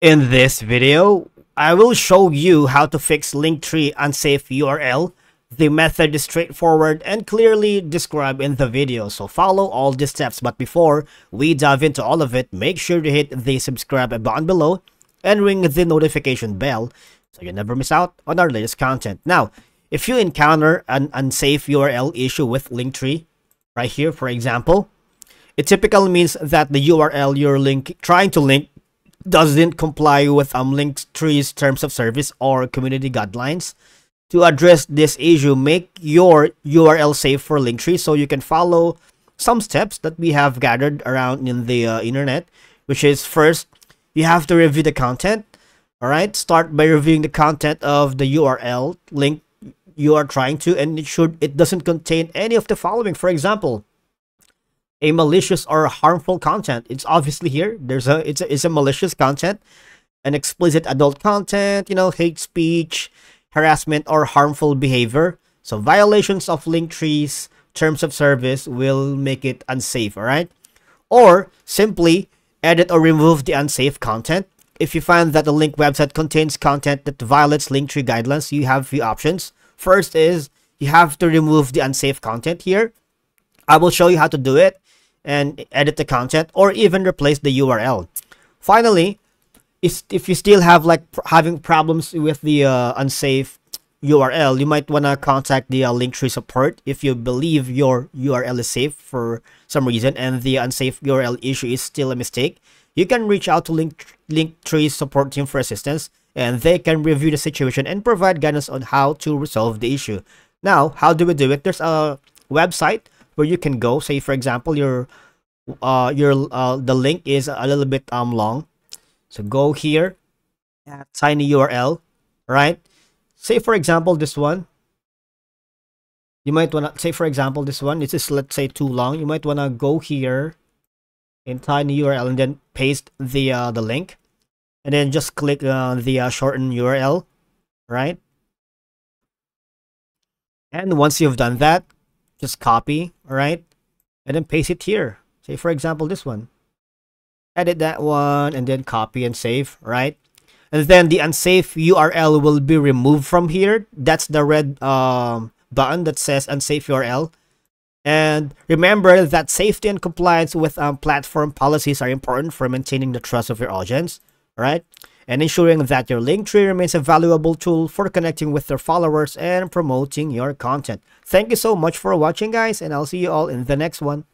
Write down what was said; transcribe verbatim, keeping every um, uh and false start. In this video, I will show you how to fix Linktree unsafe U R L. The method is straightforward and clearly described in the video, so follow all the steps. But before we dive into all of it, make sure to hit the subscribe button below and ring the notification bell so you never miss out on our latest content. Now, if you encounter an unsafe U R L issue with Linktree, right here for example, it typically means that the U R L you're link trying to link doesn't comply with um, Linktree's terms of service or community guidelines. To address this issue, make your U R L safe for Linktree, so you can follow some steps that we have gathered around in the uh, internet, which is first, you have to review the content. All right, start by reviewing the content of the U R L link you are trying to, and it should it doesn't contain any of the following. For example, a malicious or harmful content. It's obviously here. There's a it's a, it's a malicious content, an explicit adult content, you know, hate speech, harassment, or harmful behavior. So violations of Linktree's terms of service will make it unsafe. All right, or simply edit or remove the unsafe content. If you find that the link website contains content that violates Linktree guidelines, you have few options. First is you have to remove the unsafe content here. I will show you how to do it and edit the content or even replace the U R L. Finally, if you still have like having problems with the uh, unsafe U R L, you might want to contact the uh, Linktree support if you believe your U R L is safe for some reason and the unsafe U R L issue is still a mistake. You can reach out to Link Linktree's support team for assistance, and they can review the situation and provide guidance on how to resolve the issue. Now, how do we do it? There's a website where you can go. Say for example, your uh your uh the link is a little bit um long, so go here at TinyURL, right? Say for example this one, you might want to say for example this one this is, let's say, too long. You might want to go here in TinyURL and then paste the uh the link, and then just click uh, the uh, shorten U R L, right? And once you've done that, just copy, all right, and then paste it here. Say for example this one, edit that one, and then copy and save, right? And then the unsafe U R L will be removed from here. That's the red um, button that says unsafe U R L. And remember that safety and compliance with um, platform policies are important for maintaining the trust of your audience, right? And ensuring that your Linktree remains a valuable tool for connecting with their followers and promoting your content. Thank you so much for watching, guys, and I'll see you all in the next one.